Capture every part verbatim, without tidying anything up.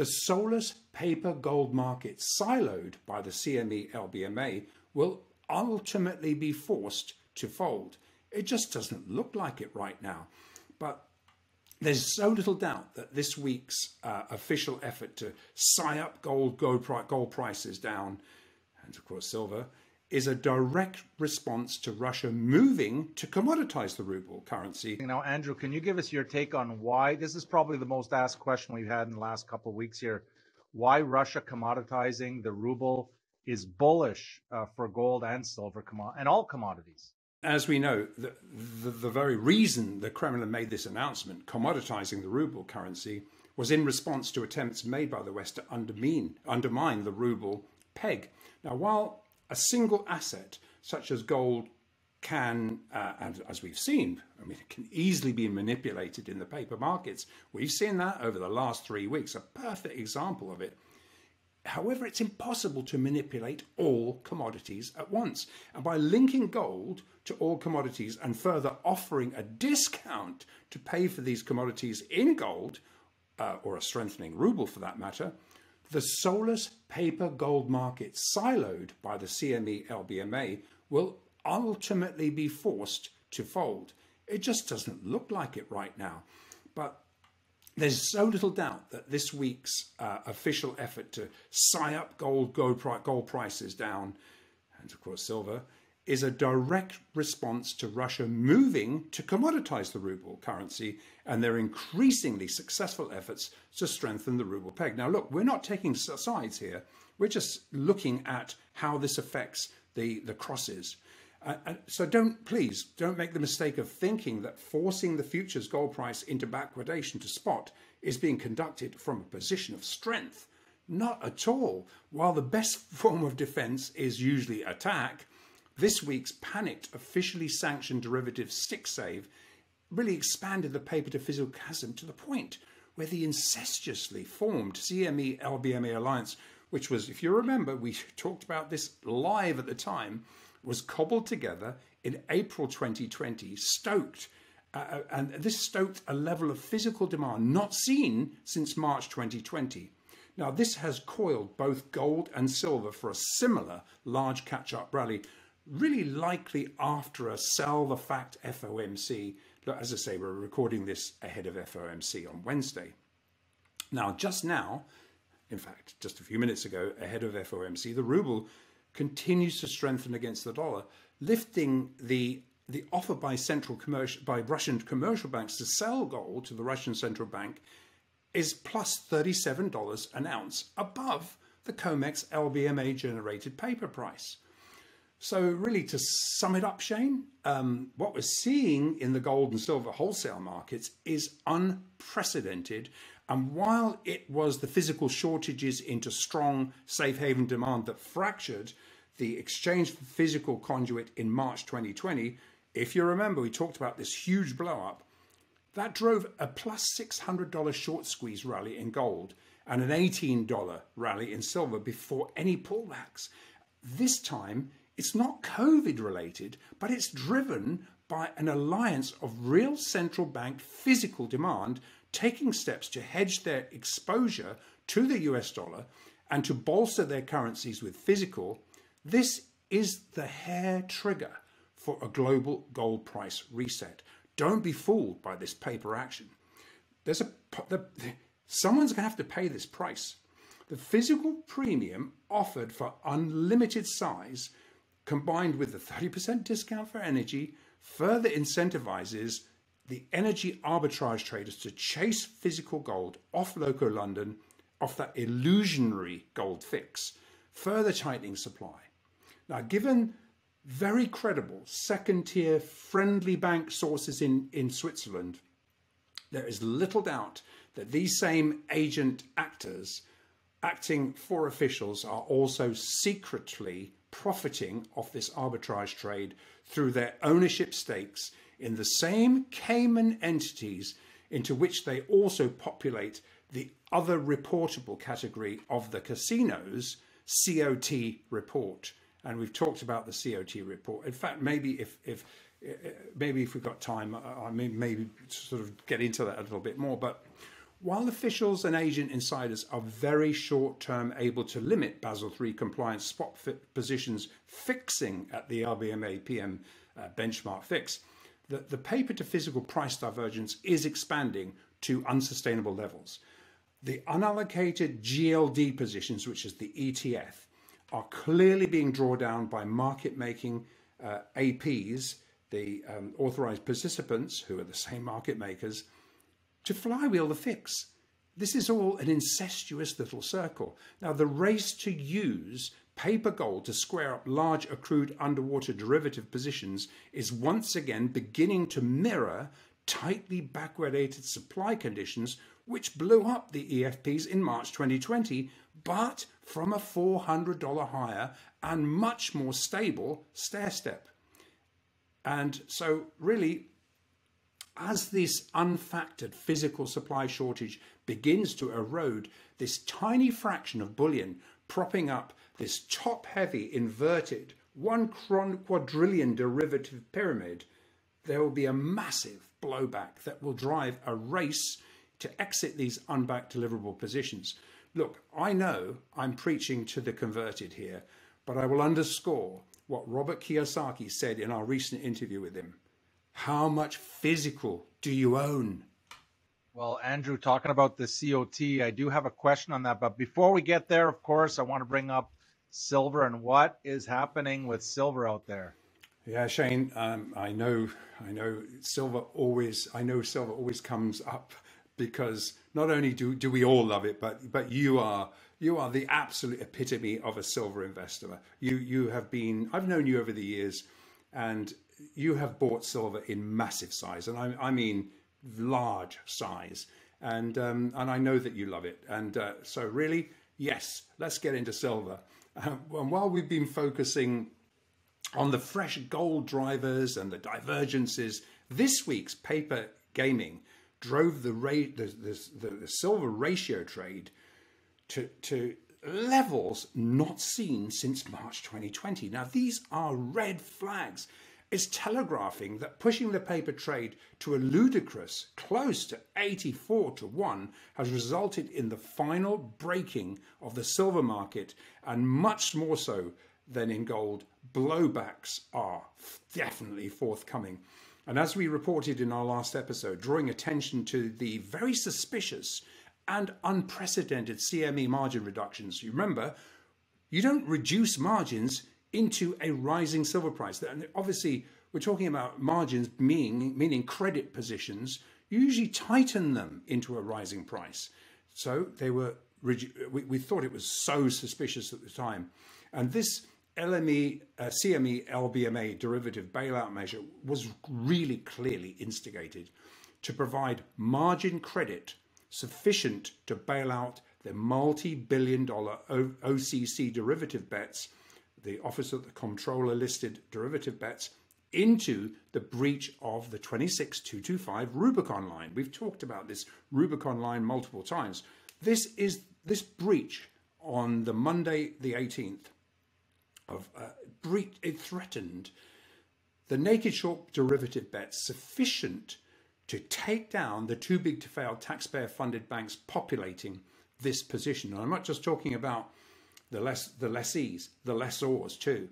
The soulless paper gold market, siloed by the C M E L B M A, will ultimately be forced to fold. It just doesn't look like it right now. But there's so little doubt that this week's uh, official effort to sigh up gold, gold, gold prices down, and of course silver, is a direct response to Russia moving to commoditize the ruble currency. Now, Andrew, can you give us your take on why, this is probably the most asked question we've had in the last couple of weeks here, why Russia commoditizing the ruble is bullish uh, for gold and silver and all commodities? As we know, the, the, the very reason the Kremlin made this announcement, commoditizing the ruble currency, was in response to attempts made by the West to undermine, undermine the ruble peg. Now, while a single asset such as gold can, uh, and as we've seen, I mean, it can easily be manipulated in the paper markets. We've seen that over the last three weeks, a perfect example of it. However, it's impossible to manipulate all commodities at once. And by linking gold to all commodities and further offering a discount to pay for these commodities in gold, uh, or a strengthening ruble for that matter, the soulless paper gold market, siloed by the C M E L B M A, will ultimately be forced to fold. It just doesn't look like it right now. But there's so little doubt that this week's uh, official effort to sigh up gold, gold, gold prices down, and of course silver, is a direct response to Russia moving to commoditize the ruble currency and their increasingly successful efforts to strengthen the ruble peg. Now, look, we're not taking sides here. We're just looking at how this affects the, the crosses. Uh, and so don't, please, don't make the mistake of thinking that forcing the futures gold price into backwardation to spot is being conducted from a position of strength. Not at all. While the best form of defense is usually attack, this week's panicked, officially sanctioned derivative stick save really expanded the paper-to-physical chasm to the point where the incestuously formed C M E L B M A alliance, which was, if you remember, we talked about this live at the time, was cobbled together in April twenty twenty, stoked, uh, and this stoked a level of physical demand not seen since March twenty twenty. Now, this has coiled both gold and silver for a similar large catch-up rally, really likely after a sell the fact F O M C. Look, as I say, we're recording this ahead of F O M C on Wednesday. Now, just now, in fact, just a few minutes ago, ahead of F O M C, the ruble continues to strengthen against the dollar, lifting the the offer by central commercial by Russian commercial banks to sell gold to the Russian central bank is plus thirty-seven dollars an ounce above the COMEX L B M A generated paper price. So really, to sum it up, Shane, um, what we're seeing in the gold and silver wholesale markets is unprecedented. And while it was the physical shortages into strong safe haven demand that fractured the exchange physical conduit in March twenty twenty, if you remember, we talked about this huge blow up, that drove a plus six hundred dollar short squeeze rally in gold and an eighteen dollar rally in silver before any pullbacks. This time, it's not COVID related, but it's driven by an alliance of real central bank physical demand taking steps to hedge their exposure to the U S dollar and to bolster their currencies with physical. This is the hair trigger for a global gold price reset. Don't be fooled by this paper action. There's a, the, someone's going to have to pay this price. The physical premium offered for unlimited size, combined with the thirty percent discount for energy, further incentivizes the energy arbitrage traders to chase physical gold off Loco London, off that illusionary gold fix, further tightening supply. Now, given very credible second-tier friendly bank sources in, in Switzerland, there is little doubt that these same agent actors acting for officials are also secretly profiting off this arbitrage trade through their ownership stakes in the same Cayman entities into which they also populate the other reportable category of the casinos, C O T report. And we've talked about the C O T report. In fact, maybe if, if, maybe if we've got time, I may maybe sort of get into that a little bit more. But While officials and agent insiders are very short-term able to limit Basel three compliance spot fit positions fixing at the L B M A P M uh, benchmark fix, the, the paper-to-physical price divergence is expanding to unsustainable levels. The unallocated G L D positions, which is the E T F, are clearly being drawn down by market-making uh, A Ps, the um, authorized participants, who are the same market makers, to flywheel the fix. This is all an incestuous little circle. Now, the race to use paper gold to square up large accrued underwater derivative positions is once again beginning to mirror tightly backwardated supply conditions, which blew up the E F Ps in March twenty twenty, but from a four hundred dollar higher and much more stable stair step. And so really, as this unfactored physical supply shortage begins to erode, this tiny fraction of bullion propping up this top-heavy, inverted, one quadrillion derivative pyramid, there will be a massive blowback that will drive a race to exit these unbacked deliverable positions. Look, I know I'm preaching to the converted here, but I will underscore what Robert Kiyosaki said in our recent interview with him. How much physical do you own? Well, Andrew, talking about the C O T, I do have a question on that. But before we get there, of course, I want to bring up silver and what is happening with silver out there. Yeah, Shane, um, I know, I know silver always, I know silver always comes up because not only do, do we all love it, but but you are you are the absolute epitome of a silver investor. You you have been, I've known you over the years, and you have bought silver in massive size, and I, I mean large size, and um, and I know that you love it. And uh, so really, yes, let's get into silver. Um, and while we've been focusing on the fresh gold drivers and the divergences, this week's paper gaming drove the rate the, the, the silver ratio trade to to levels not seen since March twenty twenty. Now these are red flags. Is telegraphing that pushing the paper trade to a ludicrous close to eighty-four to one has resulted in the final breaking of the silver market, and much more so than in gold, blowbacks are definitely forthcoming. And as we reported in our last episode, drawing attention to the very suspicious and unprecedented C M E margin reductions. You remember, you don't reduce margins into a rising silver price. And obviously, we're talking about margins meaning, meaning credit positions. You usually tighten them into a rising price. So they were, we, we thought it was so suspicious at the time. And this L M E, uh, C M E, L B M A derivative bailout measure was really clearly instigated to provide margin credit sufficient to bail out the multi-billion dollar O C C derivative bets, the Office of the Comptroller listed derivative bets, into the breach of the twenty-six two twenty-five Rubicon line. We've talked about this Rubicon line multiple times. This is this breach on the Monday, the eighteenth of uh, breach. It threatened the naked short derivative bets sufficient to take down the too big to fail taxpayer funded banks populating this position. And I'm not just talking about the less the lessees, the lessors too.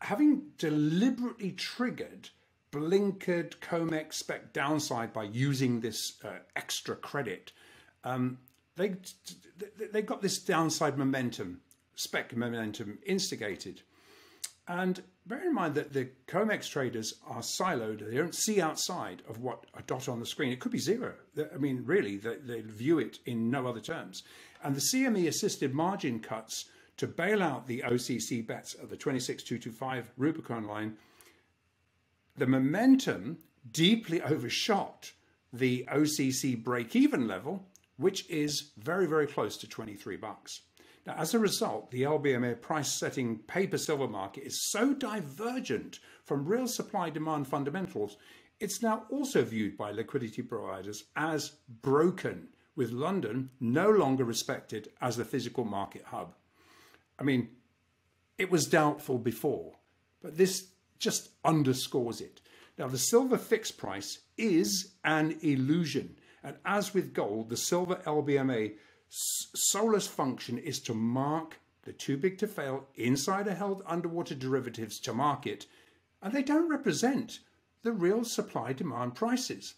Having deliberately triggered blinkered COMEX spec downside by using this uh, extra credit, um, they they got this downside momentum, spec momentum instigated. And bear in mind that the COMEX traders are siloed. They don't see outside of what a dot on the screen. It could be zero. I mean, really, they, they view it in no other terms. And the C M E assisted margin cuts to bail out the O C C bets at the twenty-six two twenty-five Rubicon line, the momentum deeply overshot the O C C break-even level, which is very, very close to twenty-three bucks. Now, as a result, the L B M A price-setting paper silver market is so divergent from real supply-demand fundamentals, it's now also viewed by liquidity providers as broken, with London no longer respected as the physical market hub. I mean, it was doubtful before, but this just underscores it. Now, the silver fixed price is an illusion, And as with gold, the silver L B M A's sole function is to mark the too big to fail insider held underwater derivatives to market, and they don't represent the real supply demand prices.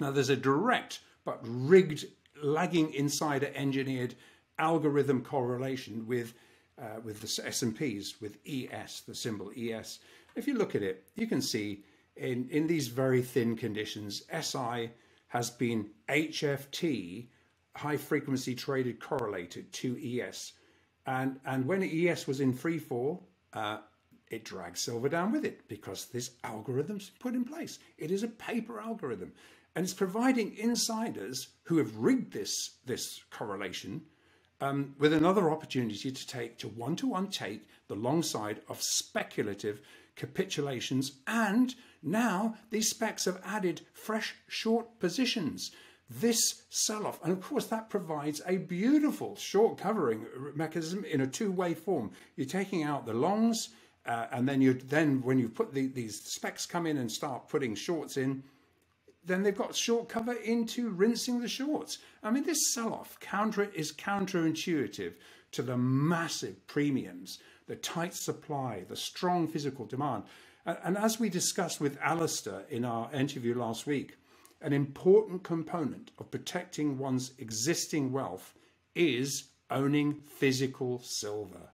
Now there's a direct but rigged lagging insider engineered algorithm correlation with uh, with the S and P's, with E S, the symbol E S. If you look at it, you can see in in these very thin conditions, S I has been H F T, high frequency traded, correlated to E S. And, and when E S was in free fall, uh, it dragged silver down with it because this algorithm's put in place. It is a paper algorithm. And it's providing insiders who have rigged this, this correlation um, with another opportunity to take, to one-to-one take the long side of speculative capitulations. And now these specs have added fresh short positions. This sell-off, and of course that provides a beautiful short covering mechanism in a two-way form. You're taking out the longs, uh, and then you then when you put the, these specs come in and start putting shorts in, then they've got short cover into rinsing the shorts. I mean, this sell-off counter is counterintuitive to the massive premiums, the tight supply, the strong physical demand. And, and as we discussed with Alistair in our interview last week, an important component of protecting one's existing wealth is owning physical silver.